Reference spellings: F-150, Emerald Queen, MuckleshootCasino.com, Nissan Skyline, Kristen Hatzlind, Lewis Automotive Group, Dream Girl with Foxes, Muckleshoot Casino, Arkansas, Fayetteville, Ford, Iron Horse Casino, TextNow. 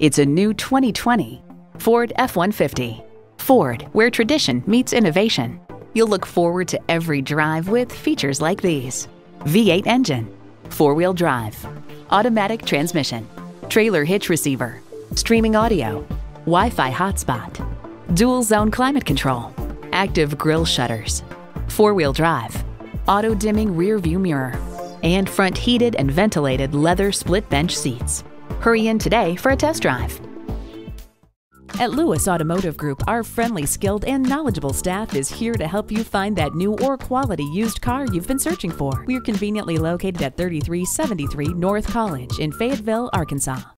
It's a new 2020 Ford F-150. Ford, where tradition meets innovation. You'll look forward to every drive with features like these: V8 engine, four-wheel drive, automatic transmission, trailer hitch receiver, streaming audio, Wi-Fi hotspot, dual zone climate control, active grille shutters, four-wheel drive, auto dimming rear view mirror, and front heated and ventilated leather split bench seats. Hurry in today for a test drive. At Lewis Automotive Group, our friendly, skilled, and knowledgeable staff is here to help you find that new or quality used car you've been searching for. We're conveniently located at 3373 North College in Fayetteville, Arkansas.